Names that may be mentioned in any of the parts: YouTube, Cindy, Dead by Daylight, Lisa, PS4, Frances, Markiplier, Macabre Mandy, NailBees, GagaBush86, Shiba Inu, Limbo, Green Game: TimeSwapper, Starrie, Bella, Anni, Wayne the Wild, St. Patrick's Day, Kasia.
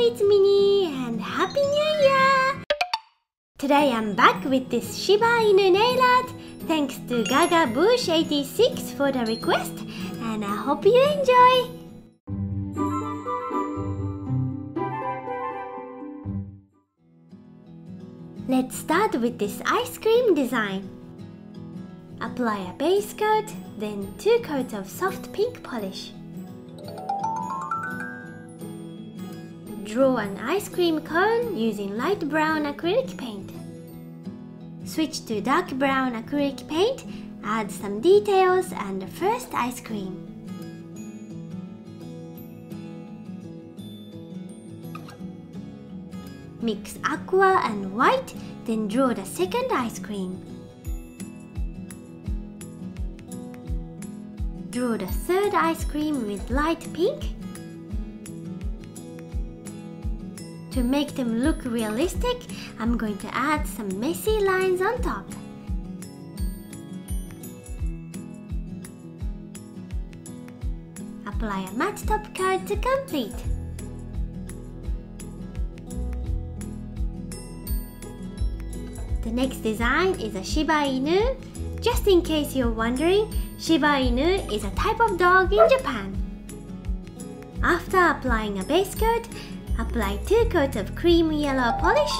it's Minnie and Happy New Year! Today I'm back with this Shiba Inu nail art thanks to GagaBush86 for the request, and I hope you enjoy! Let's start with this ice cream design. Apply a base coat, then 2 coats of soft pink polish. Draw an ice cream cone using light brown acrylic paint. Switch to dark brown acrylic paint, add some details and the first ice cream. Mix aqua and white, then draw the second ice cream. Draw the third ice cream with light pink. To make them look realistic, I'm going to add some messy lines on top. Apply a matte top coat to complete. The next design is a Shiba Inu. Just in case you're wondering, Shiba Inu is a type of dog in Japan. After applying a base coat, apply 2 coats of cream yellow polish.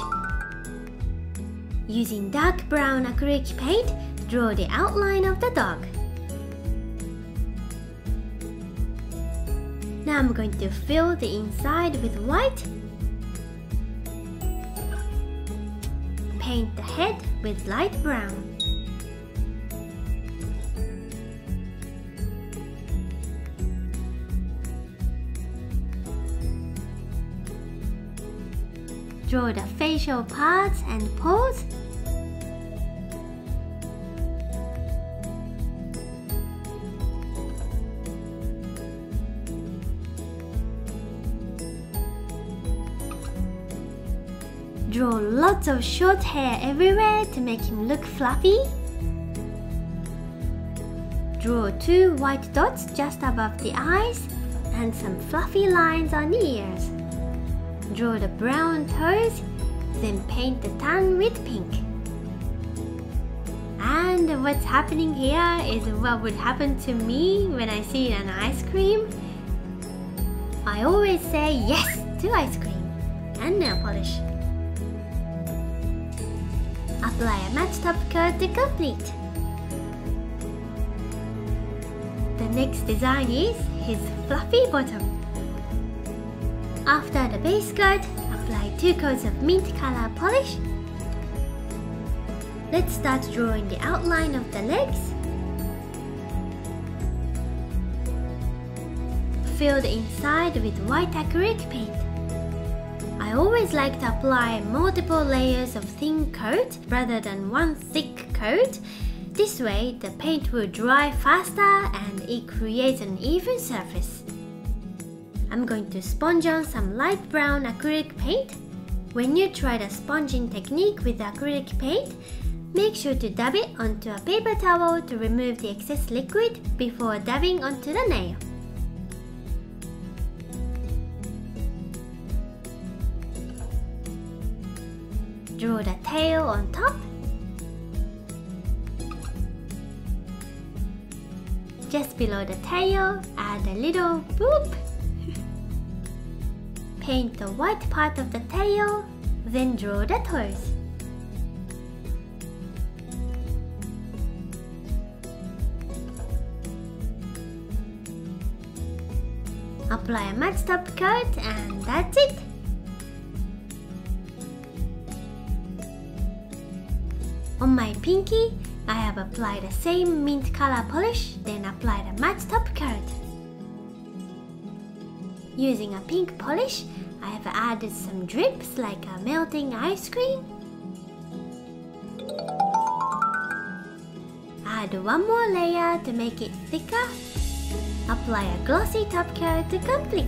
Using dark brown acrylic paint, draw the outline of the dog. Now I'm going to fill the inside with white. Paint the head with light brown. Draw the facial parts and paws. Draw lots of short hair everywhere to make him look fluffy. Draw 2 white dots just above the eyes and some fluffy lines on the ears. Draw the brown toes, then paint the tan with pink. And what's happening here is what would happen to me when I see an ice cream. I always say yes to ice cream and nail polish. Apply a matte top coat to complete. The next design is his fluffy bottom. After the base coat, apply 2 coats of mint color polish. Let's start drawing the outline of the legs. Fill the inside with white acrylic paint. I always like to apply multiple layers of thin coat rather than one thick coat. This way, the paint will dry faster and it creates an even surface. I'm going to sponge on some light brown acrylic paint. When you try the sponging technique with acrylic paint, make sure to dab it onto a paper towel to remove the excess liquid before dabbing onto the nail. Draw the tail on top. Just below the tail, add a little boop. Paint the white part of the tail, then draw the toes. Apply a matte top coat and that's it! On my pinky, I have applied the same mint color polish, then applied a matte top coat. Using a pink polish, I have added some drips like a melting ice cream. Add 1 more layer to make it thicker. Apply a glossy top coat to complete.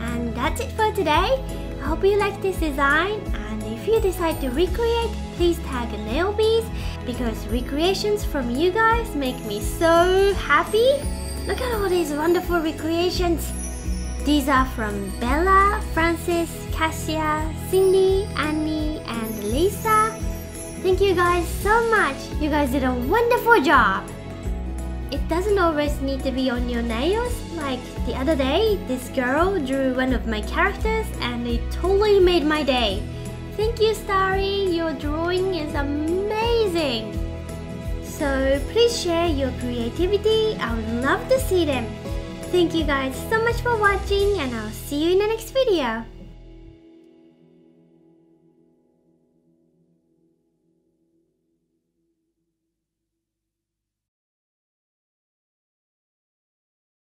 And that's it for today. I hope you like this design, and if you decide to recreate, please tag NailBees because recreations from you guys make me so happy. Look at all these wonderful recreations! These are from Bella, Francis, Cassia, Cindy, Annie, and Lisa. Thank you guys so much. You guys did a wonderful job. It doesn't always need to be on your nails. Like the other day, this girl drew one of my characters and it totally made my day. Thank you, Starry. Your drawing is amazing. So please share your creativity. I would love to see them. Thank you guys so much for watching, and I'll see you in the next video.